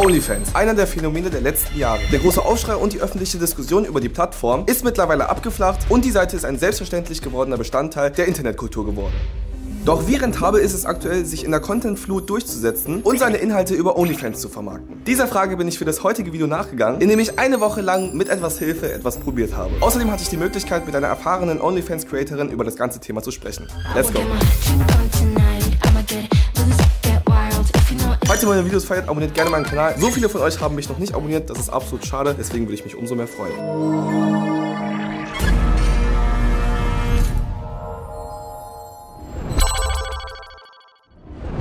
OnlyFans, einer der Phänomene der letzten Jahre. Der große Aufschrei und die öffentliche Diskussion über die Plattform ist mittlerweile abgeflacht und die Seite ist ein selbstverständlich gewordener Bestandteil der Internetkultur geworden. Doch wie rentabel ist es aktuell, sich in der Content-Flut durchzusetzen und seine Inhalte über OnlyFans zu vermarkten? Dieser Frage bin ich für das heutige Video nachgegangen, indem ich eine Woche lang mit etwas Hilfe etwas probiert habe. Außerdem hatte ich die Möglichkeit, mit einer erfahrenen OnlyFans-Creatorin über das ganze Thema zu sprechen. Let's go! Falls ihr meine Videos feiert, abonniert gerne meinen Kanal. So viele von euch haben mich noch nicht abonniert, das ist absolut schade, deswegen würde ich mich umso mehr freuen.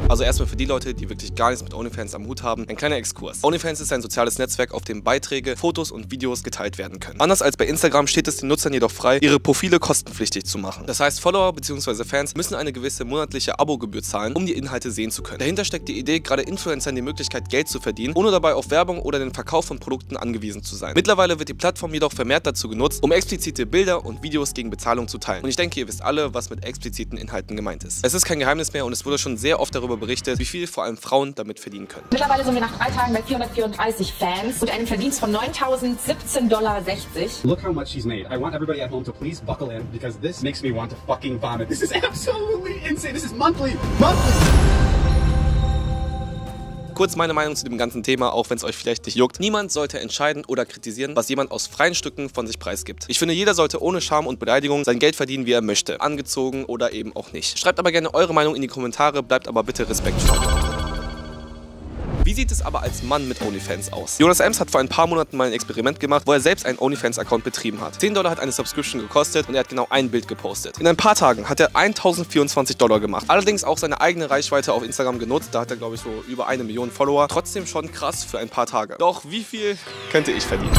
Also erstmal für die Leute, die wirklich gar nichts mit OnlyFans am Hut haben, ein kleiner Exkurs. OnlyFans ist ein soziales Netzwerk, auf dem Beiträge, Fotos und Videos geteilt werden können. Anders als bei Instagram steht es den Nutzern jedoch frei, ihre Profile kostenpflichtig zu machen. Das heißt, Follower bzw. Fans müssen eine gewisse monatliche Abogebühr zahlen, um die Inhalte sehen zu können. Dahinter steckt die Idee, gerade Influencern die Möglichkeit, Geld zu verdienen, ohne dabei auf Werbung oder den Verkauf von Produkten angewiesen zu sein. Mittlerweile wird die Plattform jedoch vermehrt dazu genutzt, um explizite Bilder und Videos gegen Bezahlung zu teilen. Und ich denke, ihr wisst alle, was mit expliziten Inhalten gemeint ist. Es ist kein Geheimnis mehr und es wurde schon sehr oft darüber berichtet, wie viel vor allem Frauen damit verdienen können. Mittlerweile sind wir nach 3 Tagen bei 434 Fans und einem Verdienst von 9.017,60 $. Look how much she's made. I want everybody at home to please buckle in, because this makes me want to fucking vomit. This is absolutely insane. This is monthly. Kurz meine Meinung zu dem ganzen Thema, auch wenn es euch vielleicht nicht juckt. Niemand sollte entscheiden oder kritisieren, was jemand aus freien Stücken von sich preisgibt. Ich finde, jeder sollte ohne Scham und Beleidigung sein Geld verdienen, wie er möchte. Angezogen oder eben auch nicht. Schreibt aber gerne eure Meinung in die Kommentare, bleibt aber bitte respektvoll. Wie sieht es aber als Mann mit OnlyFans aus? Jonas Ems hat vor ein paar Monaten mal ein Experiment gemacht, wo er selbst einen OnlyFans-Account betrieben hat. $10 hat eine Subscription gekostet und er hat genau ein Bild gepostet. In ein paar Tagen hat er $1.024 gemacht. Allerdings auch seine eigene Reichweite auf Instagram genutzt, da hat er glaube ich so über 1 Million Follower. Trotzdem schon krass für ein paar Tage. Doch wie viel könnte ich verdienen?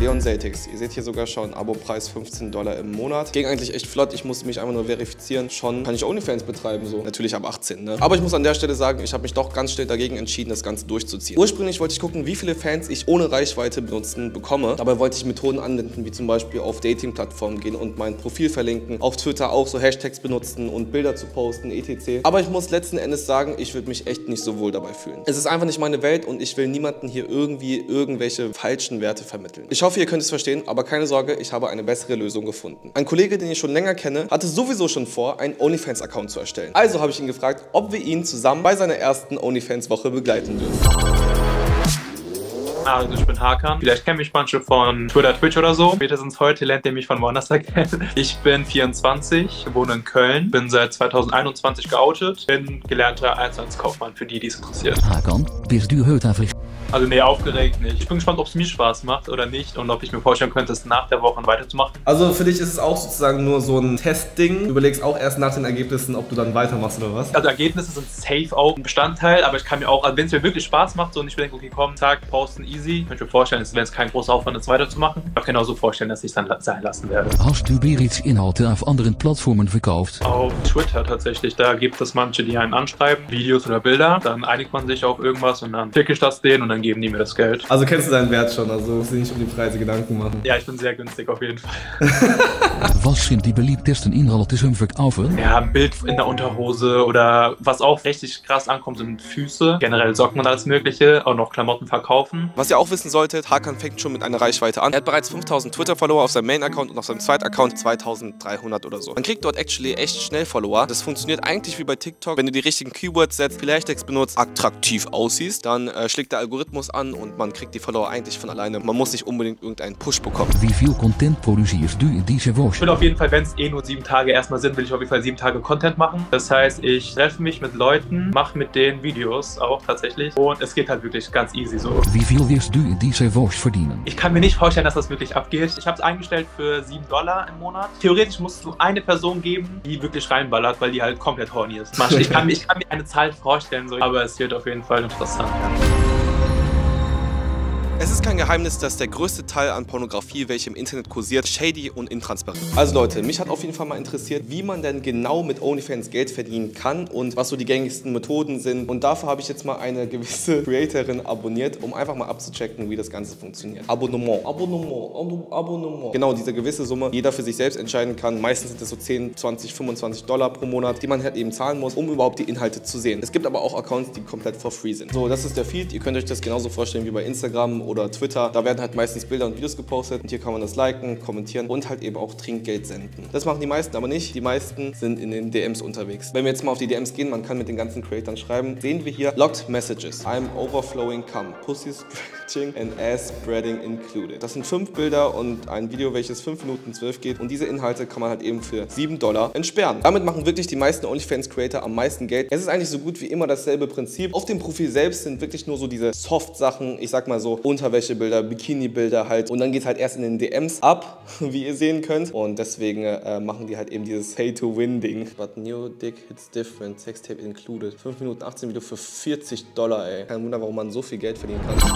Leon Zetix, ihr seht hier sogar schon, Abopreis $15 im Monat. Ging eigentlich echt flott, ich musste mich einfach nur verifizieren. Schon kann ich OnlyFans betreiben, so. Natürlich ab 18, ne? Aber ich muss an der Stelle sagen, ich habe mich doch ganz schnell dagegen entschieden, das Ganze durchzuziehen. Ursprünglich wollte ich gucken, wie viele Fans ich ohne Reichweite benutzen bekomme. Dabei wollte ich Methoden anwenden, wie zum Beispiel auf Dating-Plattformen gehen und mein Profil verlinken, auf Twitter auch so Hashtags benutzen und Bilder zu posten, etc. Aber ich muss letzten Endes sagen, ich würde mich echt nicht so wohl dabei fühlen. Es ist einfach nicht meine Welt und ich will niemanden hier irgendwie irgendwelche falschen Werte vermitteln. Ich hoffe, ihr könnt es verstehen, aber keine Sorge, ich habe eine bessere Lösung gefunden. Ein Kollege, den ich schon länger kenne, hatte sowieso schon vor, einen OnlyFans-Account zu erstellen. Also habe ich ihn gefragt, ob wir ihn zusammen bei seiner ersten OnlyFans-Woche begleiten dürfen. Also ich bin Hakan, vielleicht kennen mich manche von Twitter, Twitch oder so. Spätestens heute lernt ihr mich von woanders kennen. Ich bin 24, wohne in Köln, bin seit 2021 geoutet, bin gelernter Einzelhandelskaufmann, für die, die es interessiert. Hakan, bist du heute frisch? Also nee, aufgeregt nicht. Ich bin gespannt, ob es mir Spaß macht oder nicht und ob ich mir vorstellen könnte, es nach der Woche weiterzumachen. Also für dich ist es auch sozusagen nur so ein Testding. Du überlegst auch erst nach den Ergebnissen, ob du dann weitermachst oder was? Also Ergebnisse sind safe auch ein Bestandteil, aber ich kann mir auch, also wenn es mir wirklich Spaß macht so, und ich denke, okay komm, Tag, posten, easy. Ich könnte mir vorstellen, wenn es kein großer Aufwand ist, weiterzumachen. Ich kann genauso vorstellen, dass ich es dann sein lassen werde. Hast du bereits Inhalte auf anderen Plattformen verkauft? Auf Twitter tatsächlich. Da gibt es manche, die einen anschreiben, Videos oder Bilder. Dann einigt man sich auf irgendwas und dann schicke ich das denen und dann geben die mir das Geld. Also kennst du deinen Wert schon, also musst du nicht um die Preise Gedanken machen. Ja, ich bin sehr günstig auf jeden Fall. Was sind die beliebtesten Inhalte zum Verkaufen? Ja, ein Bild in der Unterhose oder was auch richtig krass ankommt, sind Füße. Generell Socken und alles Mögliche, auch noch Klamotten verkaufen. Was ihr auch wissen solltet, Hakan fängt schon mit einer Reichweite an. Er hat bereits 5000 Twitter-Follower auf seinem Main-Account und auf seinem Zweit-Account 2300 oder so. Man kriegt dort actually echt schnell Follower. Das funktioniert eigentlich wie bei TikTok. Wenn du die richtigen Keywords setzt, vielleicht Text benutzt, attraktiv aussiehst, dann schlägt der Algorithmus an und man kriegt die Follower eigentlich von alleine. Man muss nicht unbedingt irgendeinen Push bekommen. Wie viel Content produzierst du in dieser Woche? Ich will auf jeden Fall, wenn es eh nur 7 Tage erstmal sind, will ich auf jeden Fall 7 Tage Content machen. Das heißt, ich treffe mich mit Leuten, mache mit denen Videos auch tatsächlich und es geht halt wirklich ganz easy so. Wie viel wirst du in dieser Woche verdienen? Ich kann mir nicht vorstellen, dass das wirklich abgeht. Ich habe es eingestellt für $7 im Monat. Theoretisch musst du eine Person geben, die wirklich reinballert, weil die halt komplett horny ist. Ich kann mir eine Zahl vorstellen, so, aber es wird auf jeden Fall interessant. Ja. Es ist kein Geheimnis, dass der größte Teil an Pornografie, welche im Internet kursiert, shady und intransparent ist. Also Leute, mich hat auf jeden Fall mal interessiert, wie man denn genau mit OnlyFans Geld verdienen kann und was so die gängigsten Methoden sind. Und dafür habe ich jetzt mal eine gewisse Creatorin abonniert, um einfach mal abzuchecken, wie das Ganze funktioniert. Abonnement. Genau, diese gewisse Summe, die jeder für sich selbst entscheiden kann. Meistens sind das so 10, 20, 25 Dollar pro Monat, die man halt eben zahlen muss, um überhaupt die Inhalte zu sehen. Es gibt aber auch Accounts, die komplett for free sind. So, das ist der Feed. Ihr könnt euch das genauso vorstellen wie bei Instagram oder Twitter. Da werden halt meistens Bilder und Videos gepostet und hier kann man das liken, kommentieren und halt eben auch Trinkgeld senden. Das machen die meisten aber nicht. Die meisten sind in den DMs unterwegs. Wenn wir jetzt mal auf die DMs gehen, man kann mit den ganzen Creators schreiben, sehen wir hier Locked Messages. I'm overflowing cum. Pussy stretching and ass spreading included. Das sind 5 Bilder und ein Video, welches 5 Minuten 12 geht, und diese Inhalte kann man halt eben für 7 Dollar entsperren. Damit machen wirklich die meisten OnlyFans-Creator am meisten Geld. Es ist eigentlich so gut wie immer dasselbe Prinzip. Auf dem Profil selbst sind wirklich nur so diese Soft-Sachen, ich sag mal so Unterwäschebilder, Bikini-Bilder halt, und dann geht es halt erst in den DMs ab, wie ihr sehen könnt, und deswegen machen die halt eben dieses Pay-to-Win-Ding. But new dick hits different, Sextape included. 5 Minuten 18 Video für 40 Dollar, ey. Kein Wunder, warum man so viel Geld verdienen kann.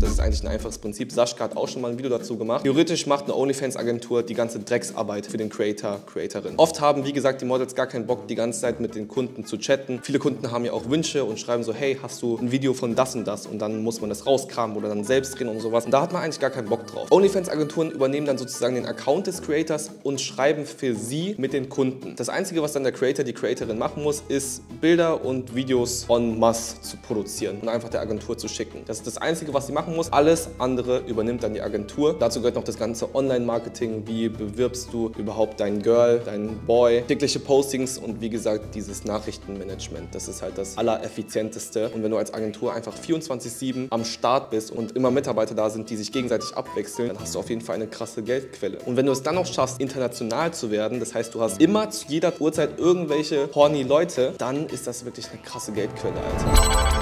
Das ist eigentlich ein einfaches Prinzip. Sascha hat auch schon mal ein Video dazu gemacht. Theoretisch macht eine OnlyFans-Agentur die ganze Drecksarbeit für den Creator, Creatorin. Oft haben, wie gesagt, die Models gar keinen Bock, die ganze Zeit mit den Kunden zu chatten. Viele Kunden haben ja auch Wünsche und schreiben so, hey, hast du ein Video von das und das? Und dann muss man das rauskramen oder dann selbst drehen und sowas. Und da hat man eigentlich gar keinen Bock drauf. OnlyFans-Agenturen übernehmen dann sozusagen den Account des Creators und schreiben für sie mit den Kunden. Das Einzige, was dann der Creator, die Creatorin machen muss, ist, Bilder und Videos en masse zu produzieren und einfach der Agentur zu schicken. Das ist das Einzige, was sie machen muss. Alles andere übernimmt dann die Agentur. Dazu gehört noch das ganze Online-Marketing. Wie bewirbst du überhaupt dein Girl, dein Boy? Tägliche Postings und wie gesagt, dieses Nachrichtenmanagement. Das ist halt das Allereffizienteste. Und wenn du als Agentur einfach 24/7 am Start bist und immer Mitarbeiter da sind, die sich gegenseitig abwechseln, dann hast du auf jeden Fall eine krasse Geldquelle. Und wenn du es dann noch schaffst, international zu werden, das heißt, du hast immer zu jeder Uhrzeit irgendwelche horny Leute, dann ist das wirklich eine krasse Geldquelle, Alter.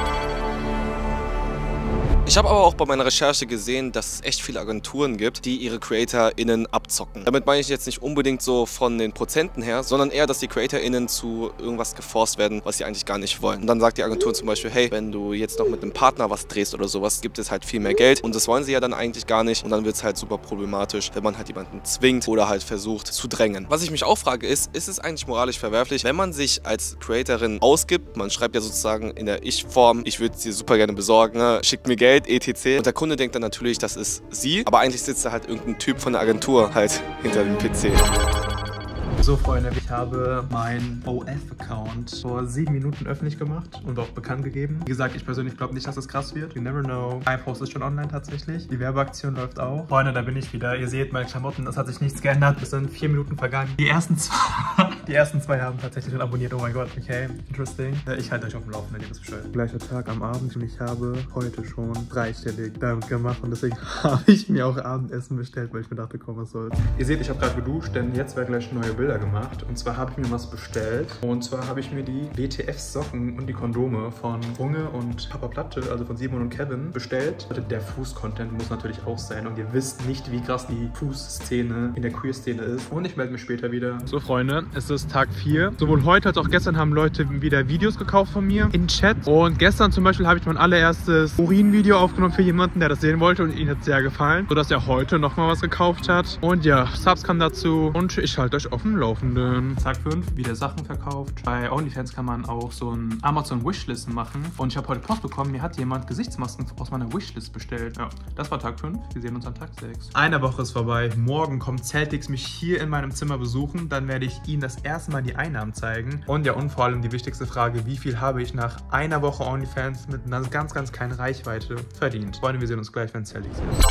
Ich habe aber auch bei meiner Recherche gesehen, dass es echt viele Agenturen gibt, die ihre CreatorInnen abzocken. Damit meine ich jetzt nicht unbedingt so von den Prozenten her, sondern eher, dass die CreatorInnen zu irgendwas geforst werden, was sie eigentlich gar nicht wollen. Und dann sagt die Agentur zum Beispiel, hey, wenn du jetzt noch mit einem Partner was drehst oder sowas, gibt es halt viel mehr Geld. Und das wollen sie ja dann eigentlich gar nicht. Und dann wird es halt super problematisch, wenn man halt jemanden zwingt oder halt versucht zu drängen. Was ich mich auch frage ist, ist es eigentlich moralisch verwerflich, wenn man sich als Creatorin ausgibt? Man schreibt ja sozusagen in der Ich-Form, ich würde es dir super gerne besorgen, ne? Schickt mir Geld, etc. Und der Kunde denkt dann natürlich, das ist sie, aber eigentlich sitzt da halt irgendein Typ von der Agentur halt hinter dem PC. So Freunde, ich habe meinen OF-Account vor 7 Minuten öffentlich gemacht und auch bekannt gegeben. Wie gesagt, ich persönlich glaube nicht, dass es krass wird. You never know. Ein Post ist schon online tatsächlich. Die Werbeaktion läuft auch. Freunde, da bin ich wieder. Ihr seht meine Klamotten, es hat sich nichts geändert. Es sind 4 Minuten vergangen. Die ersten zwei haben tatsächlich schon abonniert. Oh mein Gott, okay, interesting. Ich halte euch auf dem Laufenden, ihr wisst Bescheid. Gleicher Tag am Abend und ich habe heute schon 3-stellig damit gemacht und deswegen habe ich mir auch Abendessen bestellt, weil ich mir dachte, komm, was soll's. Ihr seht, ich habe gerade geduscht, denn jetzt werden gleich neue Bilder gemacht. Und zwar habe ich mir was bestellt. Und zwar habe ich mir die WTF-Socken und die Kondome von Unge und Papa Platte, also von Simon und Kevin, bestellt. Der Fuß-Content muss natürlich auch sein. Und ihr wisst nicht, wie krass die Fußszene in der Queer-Szene ist. Und ich melde mich später wieder. So, Freunde, es ist Tag 4. Sowohl heute als auch gestern haben Leute wieder Videos gekauft von mir in Chat. Und gestern zum Beispiel habe ich mein allererstes Urin-Video aufgenommen für jemanden, der das sehen wollte. Und ihm hat es sehr gefallen, sodass er heute nochmal was gekauft hat. Und ja, Subs kamen dazu. Und ich halte euch auf dem Laufenden. Tag 5, wieder Sachen verkauft. Bei OnlyFans kann man auch so ein Amazon Wishlisten machen. Und ich habe heute Post bekommen, mir hat jemand Gesichtsmasken aus meiner Wishlist bestellt. Ja, das war Tag 5. Wir sehen uns an Tag 6. Eine Woche ist vorbei. Morgen kommt Celtics mich hier in meinem Zimmer besuchen. Dann werde ich ihnen das erste Mal die Einnahmen zeigen. Und ja, und vor allem die wichtigste Frage, wie viel habe ich nach einer Woche OnlyFans mit einer ganz, ganz kleinen Reichweite verdient? Freunde, wir sehen uns gleich, wenn Celtics ist.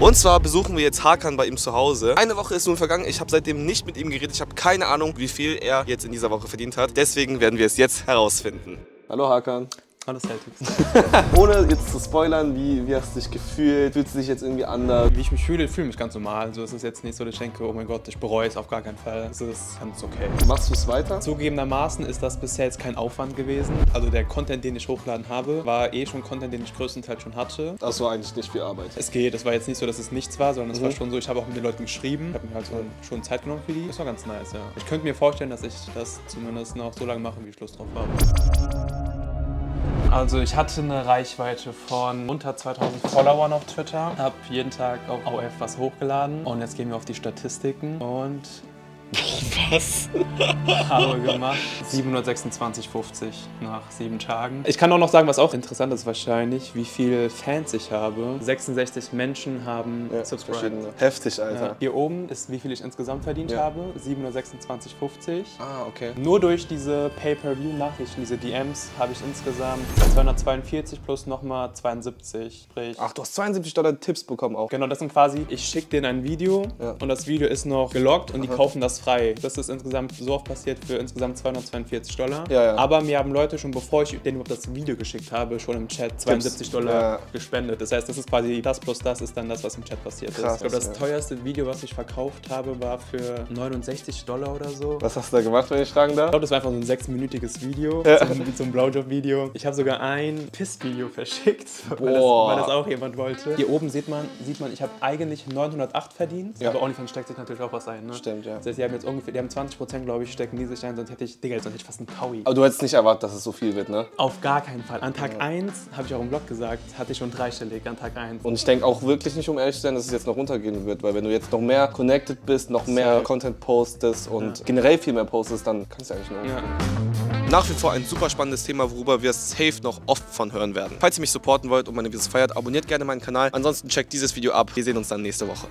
Und zwar besuchen wir jetzt Hakan bei ihm zu Hause. Eine Woche ist nun vergangen, ich habe seitdem nicht mit ihm geredet. Ich habe keine Ahnung, wie viel er jetzt in dieser Woche verdient hat. Deswegen werden wir es jetzt herausfinden. Hallo Hakan. Hallo Celtics. Ohne jetzt zu spoilern, wie hast du dich gefühlt? Fühlst du dich jetzt irgendwie anders? Wie ich mich fühle, fühle ich mich ganz normal. Also es ist jetzt nicht so, dass ich denke, oh mein Gott, ich bereue es auf gar keinen Fall. Es ist ganz okay. Machst du es weiter? Zugegebenermaßen ist das bisher jetzt kein Aufwand gewesen. Also der Content, den ich hochgeladen habe, war eh schon Content, den ich größtenteils schon hatte. Das war eigentlich nicht viel Arbeit. Es geht, das war jetzt nicht so, dass es nichts war, sondern es war schon so, ich habe auch mit den Leuten geschrieben. Ich habe mir halt schon Zeit genommen für die. Das war ganz nice, ja. Ich könnte mir vorstellen, dass ich das zumindest noch so lange mache, wie ich Lust drauf habe. Also ich hatte eine Reichweite von unter 2000 Followern auf Twitter. Habe jeden Tag auf OF was hochgeladen. Und jetzt gehen wir auf die Statistiken und... Was? Habe gemacht. 726,50 nach 7 Tagen. Ich kann auch noch sagen, was auch interessant ist wahrscheinlich, wie viele Fans ich habe. 66 Menschen haben subscribed. Heftig, Alter. Ja. Hier oben ist, wie viel ich insgesamt verdient habe. 726,50. Ah, okay. Nur durch diese Pay-Per-View-Nachrichten, diese DMs, habe ich insgesamt 242 plus nochmal 72. Sprich, ach, du hast 72 Dollar Tipps bekommen auch. Genau, das sind quasi, ich schicke denen ein Video und das Video ist noch gelockt und die kaufen das frei. Das ist insgesamt so oft passiert für insgesamt 242 Dollar. Ja, ja. Aber mir haben Leute schon, bevor ich denen überhaupt das Video geschickt habe, schon im Chat 72 Dollar gespendet. Das heißt, das ist quasi das plus das ist dann das, was im Chat passiert ist. Ich glaube, das teuerste Video, was ich verkauft habe, war für 69 Dollar oder so. Was hast du da gemacht, wenn ich fragen darf? Ich glaube, das war einfach so ein 6-minütiges Video, so ein Blowjob-Video. Ich habe sogar ein Piss-Video verschickt, weil das auch jemand wollte. Hier oben sieht man, ich habe eigentlich 908 verdient, aber OnlyFans steckt sich natürlich auch was ein. Ne? Stimmt, ja. Das heißt, die haben jetzt ungefähr, die haben 20%, glaube ich, stecken die sich ein, sonst hätte ich, Digga, sonst hätte ich fast einen Taui. Aber du hättest nicht erwartet, dass es so viel wird, ne? Auf gar keinen Fall. An Tag 1, habe ich auch im Blog gesagt, hatte ich schon dreistellig an Tag 1. Und ich denke auch wirklich nicht, um ehrlich zu sein, dass es jetzt noch runtergehen wird, weil wenn du jetzt noch mehr connected bist, noch mehr Content postest und generell viel mehr postest, dann kannst du eigentlich nur nach wie vor ein super spannendes Thema, worüber wir safe noch oft von hören werden. Falls ihr mich supporten wollt und meine Videos feiert, abonniert gerne meinen Kanal. Ansonsten checkt dieses Video ab. Wir sehen uns dann nächste Woche.